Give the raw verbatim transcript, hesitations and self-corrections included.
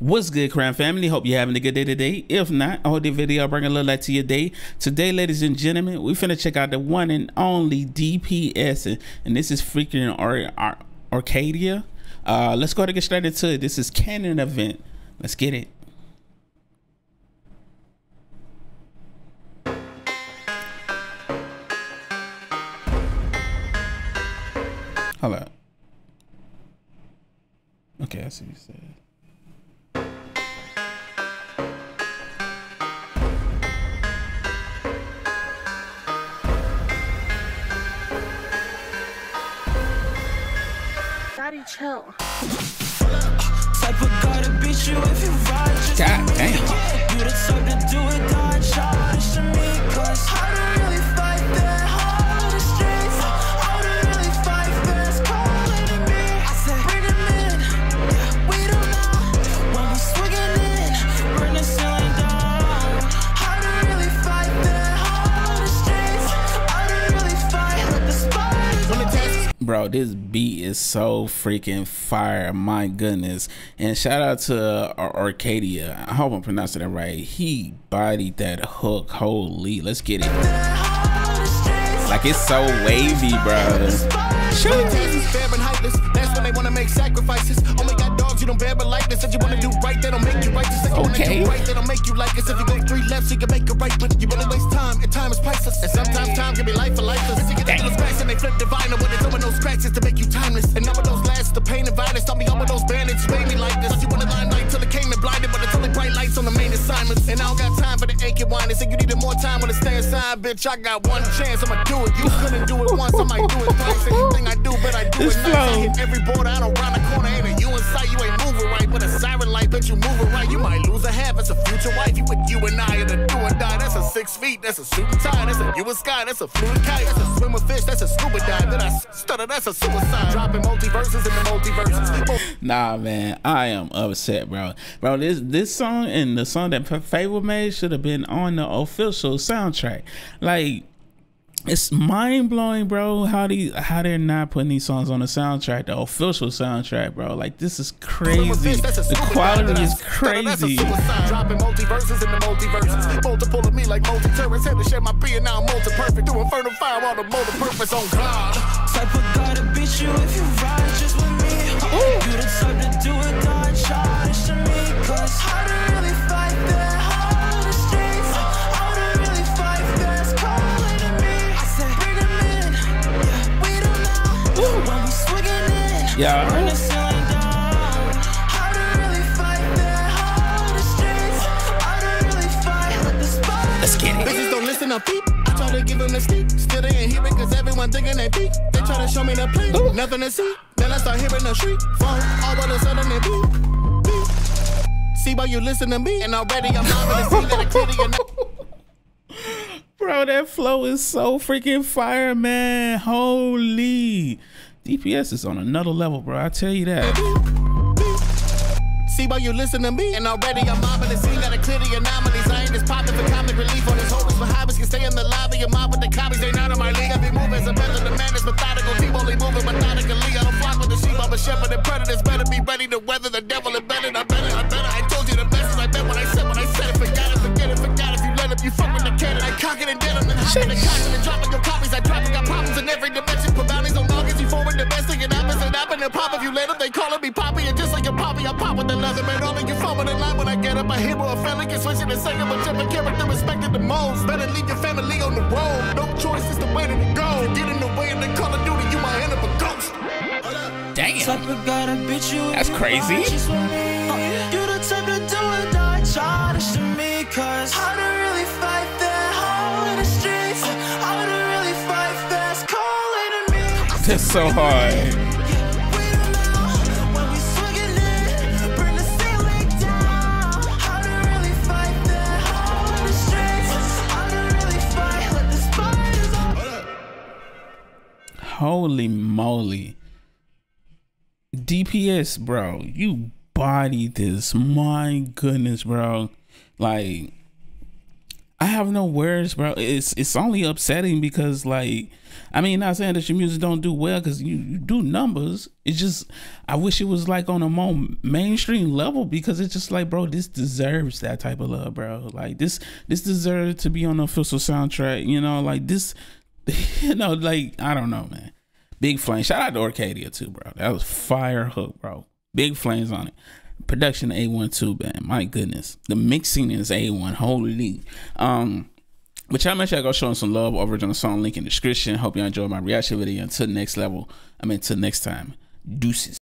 What's good, Crown Family? Hope you're having a good day today. If not, I hope this video bring a little light to your day. Today, ladies and gentlemen, we finna check out the one and only D P S, and this is freaking Ar Ar Arcadia. Uh, let's go ahead and get straight into it. This is canon event. Let's get it. Hold up. Okay, I see what you said. Chill. God damn. Bro, this beat is so freaking fire, my goodness. And shout out to uh, Arcadia. I hope I'm pronouncing that right. He bodied that hook, holy. Let's get it. Like, it's so wavy, bro. Sure. You don't bear but like this. If you wanna do right, they don't make you right. If you wanna do right, they don't make you like this. If you go three lefts, you can make it right. But you wanna waste time, and time is priceless. And sometimes time can be life for lifeless. If you get into the scratch and they flip the vinyl, when it's over those scratches to make you timeless. And none of those lasts, the pain and violence. Don't be over those bandits, you made me like this. But you wanna line light till it came and blinded, but it's only bright lights on the main assignments. And I don't got time for the aching whining. So you needed more time when it stay inside, bitch. I got one chance, I'ma do it. You couldn't do it once, I might do it twice. Anything I do, but I do it nice. I hit every border, I don't round the corner, ain't it? You inside, you ain't moving right, but a siren light, bitch, you moving right. You might lose a half, it's a future wife. You with you and I in a do or die. That's a six feet, that's a super tie. That's a you and sky, that's a fluid kite. That's a swimmer fish, that's a scuba dive. Then I stutter, that's a suicide. Dropping multiverses in the multiverses. Nah, man, I am upset, bro. Bro, this this song and the song that Fable made should have been on the official soundtrack. Like, it's mind blowing, bro. How these, how they're not putting these songs on the soundtrack, the official soundtrack, bro. Like, this is crazy. The quality is crazy. Dropping multiverses in the multiverses. Multiple of me like multi terrorists. Had to share my being now multi perfect. Do infernal fire while the multi purpose on God. Type of God to beat you if you ride just with me. You the type to do it, God charge to me. Cause how to really fight that. Yeah. Let's get it. Bitches don't listen up. I try to give them the stick. Still they ain't hearing cause everyone digging that beat. They try to show me the plate. Ooh. Nothing to see. Then I start hearing the shriek. Phone all of a sudden they beat. Beat. See why you listen to me. And already I'm not gonna see that clearly. Bro, that flow is so freaking fire, man. Holy. D P S is on another level, bro. I tell you that. See why you listen to me. And already I'm mobbing the scene. Gotta clear the anomalies. I ain't just popping for comic relief on this hopeless for hobbies. Can stay in the lobby and mob with the copies. They not on my league. I be moving as a better the man is methodical. Keep only moving methodically. I don't flock with the sheep. I'm a shepherd and predators. Better be ready to weather the devil and better. I better, I better. I told you the best I bet when I said, when I said it. Forgot it, forget it, forgot it. You let up, you fuck with the cannon. I cock it and dead. I'm then hopping and cocking and dropping your copies. I drop it, got problems in every dimension. Profoundly so long as you forward. The best thing that happens and happen to pop. If you let up, they call me Poppy. And just like a Poppy, I pop with the leather. Man, all in your phone with the line. When I get up, I hit with a family. Can switch in a second, but different character respected the most. Better leave your family on the road. No choice is the way to go. Get in the way in the Call of Duty, you might end up a ghost. Damn. That's crazy. You the type to do it, die childish to me. Cause how to really fight that hole in the streets. How to really fight that's calling to me. That's so hard. Holy moly. D P S, bro, you bodied this. My goodness, bro. Like, I have no words, bro. It's it's only upsetting because, like, I mean, not saying that your music don't do well, because you, you do numbers. It's just, I wish it was like on a more mainstream level, because it's just like, bro, this deserves that type of love, bro. Like this, this deserves to be on the official soundtrack, you know, like this, you know, like, I don't know, man. Big Flame. Shout out to Arcadia too, bro. That was fire hook, bro. Big Flames on it. Production A one two, man. My goodness. The mixing is A one. Holy. Um, but y'all make sure I go showing some love over on the song link in the description. Hope y'all enjoyed my reaction video. Until next level. I mean, until next time. Deuces.